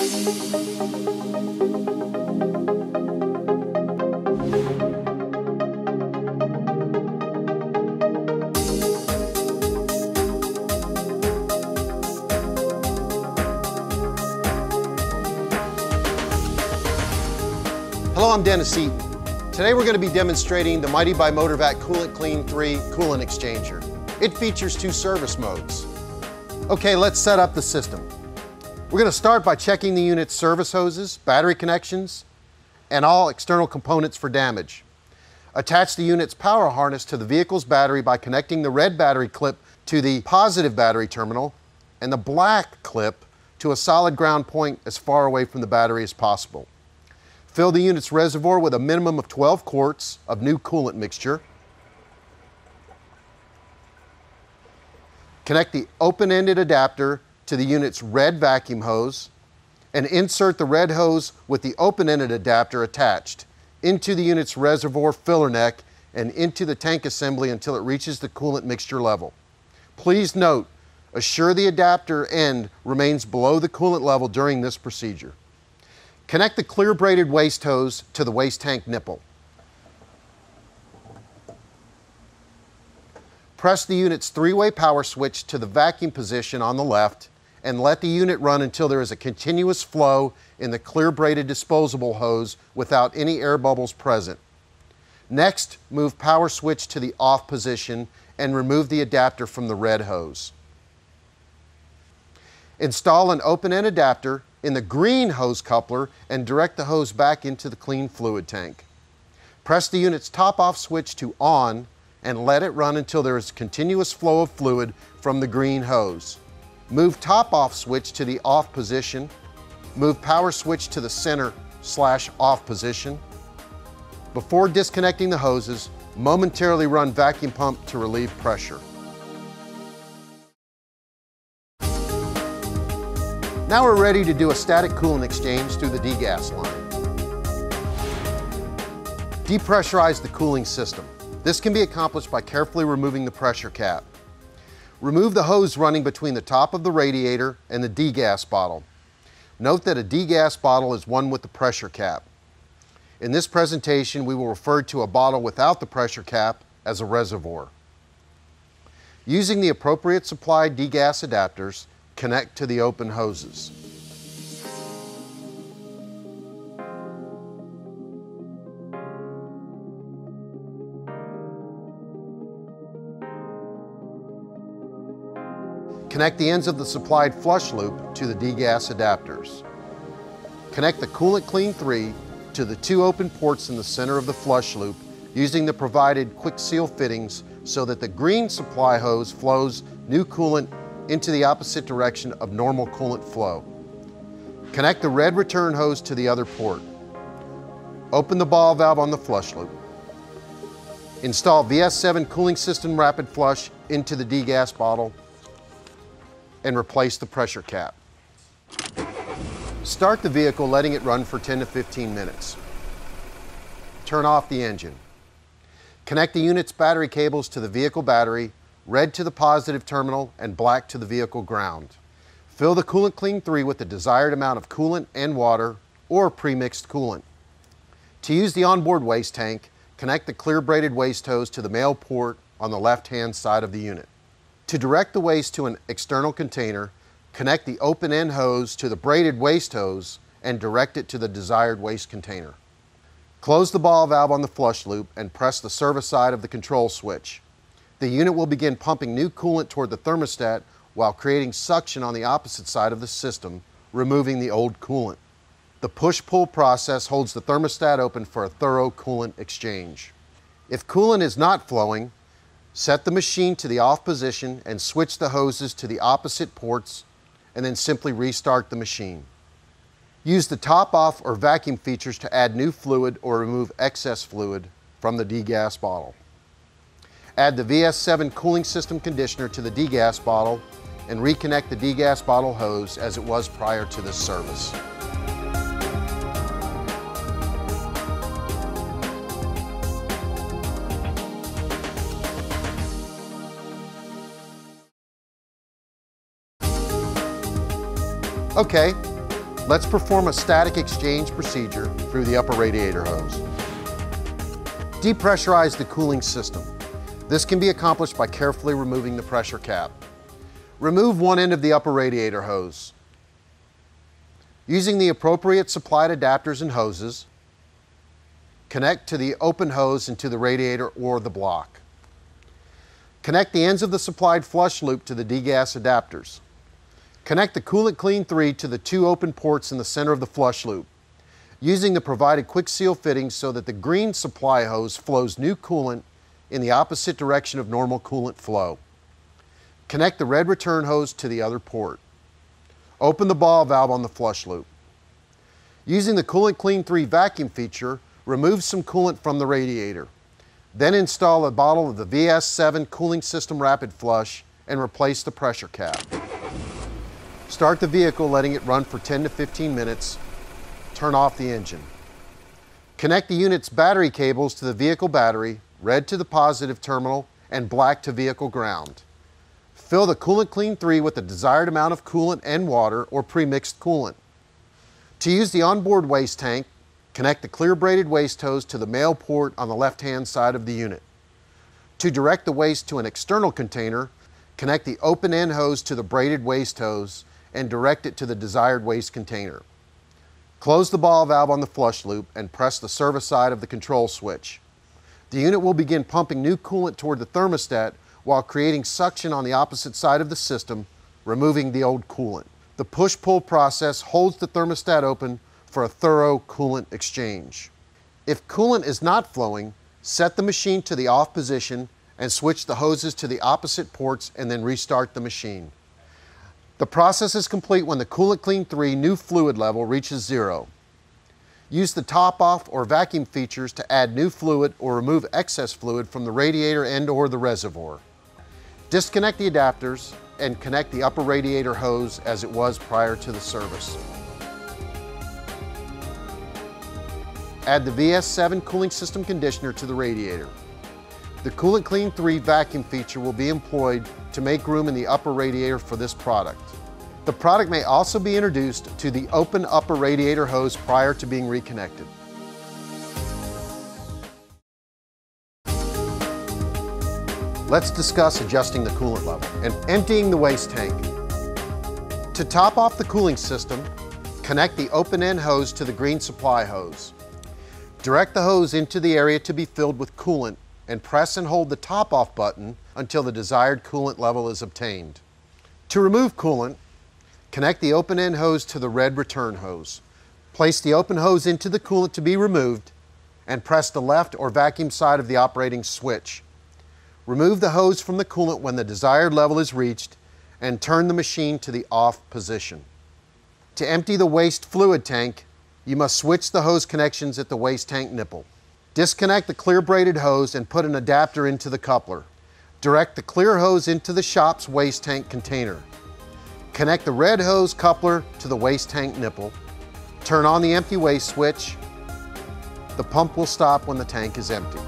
Hello, I'm Dennis Eaton. Today we're going to be demonstrating the Mighty by MotorVac Coolant Clean 3 coolant exchanger. It features two service modes. Okay, let's set up the system. We're going to start by checking the unit's service hoses, battery connections, and all external components for damage. Attach the unit's power harness to the vehicle's battery by connecting the red battery clip to the positive battery terminal and the black clip to a solid ground point as far away from the battery as possible. Fill the unit's reservoir with a minimum of 12 quarts of new coolant mixture. Connect the open-ended adapter to the unit's red vacuum hose and insert the red hose with the open-ended adapter attached into the unit's reservoir filler neck and into the tank assembly until it reaches the coolant mixture level. Please note, assure the adapter end remains below the coolant level during this procedure. Connect the clear braided waste hose to the waste tank nipple. Press the unit's three-way power switch to the vacuum position on the left and let the unit run until there is a continuous flow in the clear braided disposable hose without any air bubbles present. Next, move power switch to the off position and remove the adapter from the red hose. Install an open-end adapter in the green hose coupler and direct the hose back into the clean fluid tank. Press the unit's top-off switch to on and let it run until there is continuous flow of fluid from the green hose. Move top-off switch to the off position. Move power switch to the center/off position. Before disconnecting the hoses, momentarily run vacuum pump to relieve pressure. Now we're ready to do a static coolant exchange through the degas line. Depressurize the cooling system. This can be accomplished by carefully removing the pressure cap. Remove the hose running between the top of the radiator and the degas bottle. Note that a degas bottle is one with the pressure cap. In this presentation, we will refer to a bottle without the pressure cap as a reservoir. Using the appropriate supplied degas adapters, connect to the open hoses. Connect the ends of the supplied flush loop to the degas adapters. Connect the Coolant Clean 3 to the two open ports in the center of the flush loop using the provided quick seal fittings so that the green supply hose flows new coolant into the opposite direction of normal coolant flow. Connect the red return hose to the other port. Open the ball valve on the flush loop. Install VS7 cooling system rapid flush into the degas bottle and replace the pressure cap. Start the vehicle, letting it run for 10 to 15 minutes. Turn off the engine. Connect the unit's battery cables to the vehicle battery, red to the positive terminal and black to the vehicle ground. Fill the Coolant Clean 3 with the desired amount of coolant and water or pre-mixed coolant. To use the onboard waste tank, connect the clear braided waste hose to the male port on the left-hand side of the unit. To direct the waste to an external container, connect the open-end hose to the braided waste hose and direct it to the desired waste container. Close the ball valve on the flush loop and press the service side of the control switch. The unit will begin pumping new coolant toward the thermostat while creating suction on the opposite side of the system, removing the old coolant. The push-pull process holds the thermostat open for a thorough coolant exchange. If coolant is not flowing, set the machine to the off position and switch the hoses to the opposite ports, and then simply restart the machine. Use the top-off or vacuum features to add new fluid or remove excess fluid from the degas bottle. Add the VS7 cooling system conditioner to the degas bottle and reconnect the degas bottle hose as it was prior to this service. Okay, Let's perform a static exchange procedure through the upper radiator hose. Depressurize the cooling system. This can be accomplished by carefully removing the pressure cap. Remove one end of the upper radiator hose. Using the appropriate supplied adapters and hoses, connect to the open hose and to the radiator or the block. Connect the ends of the supplied flush loop to the degas adapters. Connect the Coolant Clean 3 to the two open ports in the center of the flush loop, using the provided quick seal fittings so that the green supply hose flows new coolant in the opposite direction of normal coolant flow. Connect the red return hose to the other port. Open the ball valve on the flush loop. Using the Coolant Clean 3 vacuum feature, remove some coolant from the radiator. Then install a bottle of the VS7 Cooling System Rapid Flush and replace the pressure cap. Start the vehicle, letting it run for 10 to 15 minutes. Turn off the engine. Connect the unit's battery cables to the vehicle battery, red to the positive terminal, and black to vehicle ground. Fill the Coolant Clean 3 with the desired amount of coolant and water or pre-mixed coolant. To use the onboard waste tank, connect the clear braided waste hose to the male port on the left-hand side of the unit. To direct the waste to an external container, connect the open end hose to the braided waste hose and direct it to the desired waste container. Close the ball valve on the flush loop and press the service side of the control switch. The unit will begin pumping new coolant toward the thermostat while creating suction on the opposite side of the system, removing the old coolant. The push-pull process holds the thermostat open for a thorough coolant exchange. If coolant is not flowing, set the machine to the off position and switch the hoses to the opposite ports and then restart the machine. The process is complete when the Coolant Clean 3 new fluid level reaches zero. Use the top off or vacuum features to add new fluid or remove excess fluid from the radiator and or the reservoir. Disconnect the adapters and connect the upper radiator hose as it was prior to the service. Add the VS7 cooling system conditioner to the radiator. The Coolant Clean 3 vacuum feature will be employed to make room in the upper radiator for this product. The product may also be introduced to the open upper radiator hose prior to being reconnected. Let's discuss adjusting the coolant level and emptying the waste tank. To top off the cooling system, connect the open end hose to the green supply hose. Direct the hose into the area to be filled with coolant and press and hold the top off button until the desired coolant level is obtained. To remove coolant, connect the open end hose to the red return hose. Place the open hose into the coolant to be removed and press the left or vacuum side of the operating switch. Remove the hose from the coolant when the desired level is reached and turn the machine to the off position. To empty the waste fluid tank, you must switch the hose connections at the waste tank nipple. Disconnect the clear braided hose and put an adapter into the coupler. Direct the clear hose into the shop's waste tank container. Connect the red hose coupler to the waste tank nipple. Turn on the empty waste switch. The pump will stop when the tank is empty.